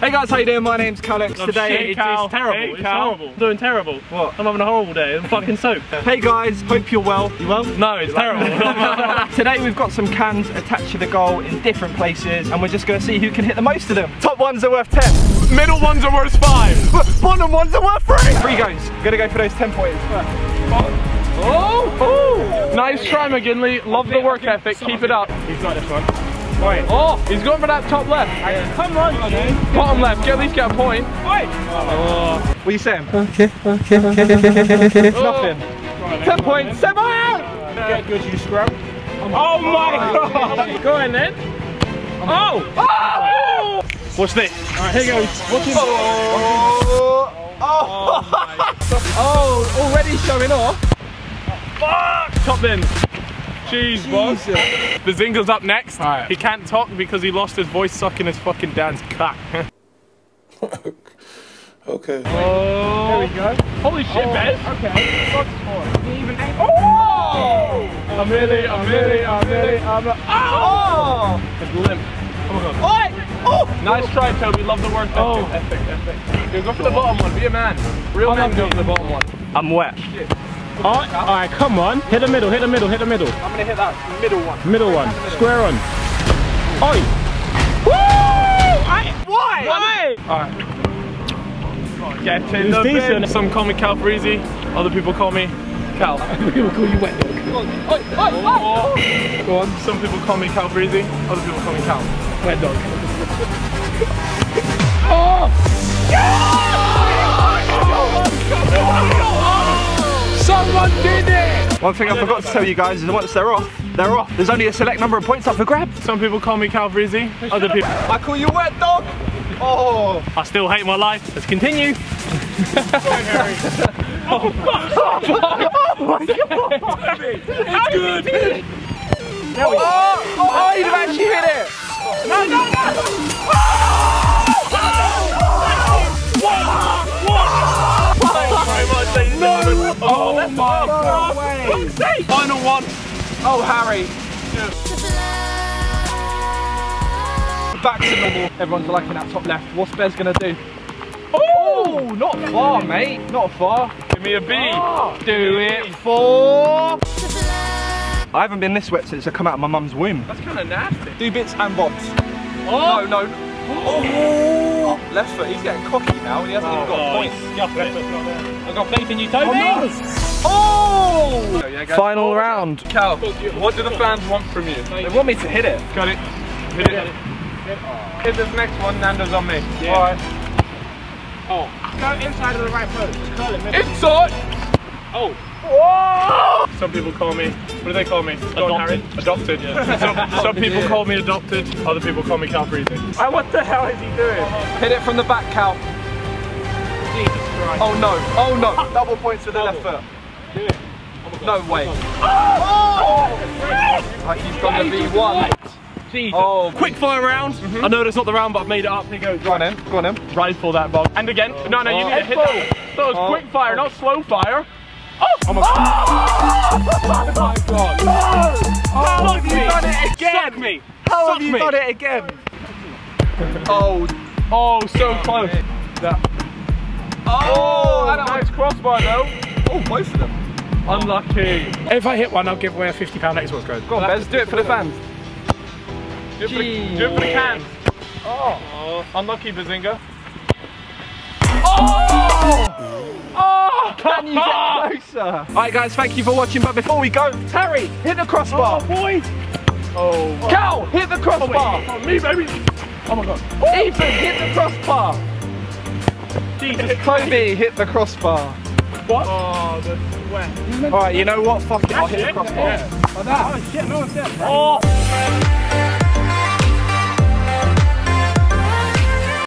Hey guys, how you doing? My name's Alex. Today it's terrible. It's horrible. I'm doing terrible. What? I'm having a horrible day. I'm fucking soaked. Hey guys, hope you're well. You well? No, it's terrible. Today we've got some cans attached to the goal in different places, and we're just gonna see who can hit the most of them. Top ones are worth 10. Middle ones are worth 5. Bottom ones are worth 3. 3 goes. I'm gonna go for those 10 points. Oh! Oh! Nice try, McGinley. Love the work ethic. Keep it up. He's got this one. Right. Oh, he's going for that top left. Yeah. Come on, dude. Bottom left. At least get a point. Right. Oh. What are you saying? Okay. It's nothing. Right, 10 points. Semi out. Get good, you scrub. Oh my god. Go in then. Oh. What's this? All right, here goes. What's this? Oh, already showing off. Fuck. Top bin. Jeez, boss. The Zingle's up next. Right. He can't talk because he lost his voice sucking his fucking dad's cock. Okay. Oh. There we go. Holy shit, Bez. Okay. I'm really not. Oh! It's limp. Oh! Nice try, Toby. Love the work. Oh. Epic. Dude, go for the bottom one. Be a man. Real man, go for the bottom one. I'm wet. Shit. Alright, come on. Hit the middle, hit the middle, hit the middle. I'm gonna hit that middle one. Middle one. Square on. Oi! Woo! Why? Alright. Get in the bin. Some call me Calfreezy, other people call me Cal. People call you wet dog. Oi! Go on. Some people call me Calfreezy, other people call me Cal. Wet dog. Oh! Yeah! Someone did it! One thing I forgot to tell you guys is once they're off, they're off. There's only a select number of points up for grab. Some people call me Calfreezy, other people. I call you wet dog! Oh! I still hate my life. Let's continue. Oh, fuck! Oh my god! It's good! There we go. Oh, you've actually hit it! No, no, no! Final one. Oh, Harry. Yeah. Back to normal. Everyone's liking that top left. What's Bez gonna do? Oh, not far, mate. Not far. Give me a B. Oh, do it for. I haven't been this wet since I come out of my mum's womb. That's kind of nasty. Do bits and bobs. Oh. No, no. Oh. Oh. Left foot. He's getting cocky now. He hasn't even got points. I've got faith in you, Toby. Oh, no. Oh! Final round. Cal, what do the fans want from you? They want me to hit it. Got it. Hit it. Hit this next one, Nando's on me. Yeah. All right. Oh. Go inside of the right post. Just curl it. Inside! Oh. Whoa! Some people call me, what do they call me? Adopted. Yeah. Some people call me adopted, other people call me Calfreezy. What the hell is he doing? Hit it from the back, Cal. Jesus Christ. Oh no, double points with the left foot. No way. He's got the V1. Jesus. Oh, quick fire round. I know that's not the round, but I've made it up. Here goes. Go on in. Go on in. Right for that ball. And again. No, no, you need to hit that. So it's quick fire, not slow fire. Oh my god. Oh my god. How have you done it again? Suck me. How have you done it again? Oh, so close. Oh, that one's crossbar though. Oh, both of them. Unlucky. If I hit one, I'll give away a £50 Xbox code. Go on, Bez, do it for the fans. Do it for the cans. Oh. Unlucky, Bazinga. Oh! Can you get closer? Alright, guys, thank you for watching. But before we go, Harry, hit the crossbar. Oh, boy. Oh. Cal, hit the crossbar. Oh, me, baby. Oh, my God. Oh. Ethan, hit the crossbar. Jesus. Toby, hit the crossbar. What? Oh, the sweat. Alright, you know what? Fuck it, I'll hit the crossbar. Yeah. Like that. Oh, shit, no one's there. Oh!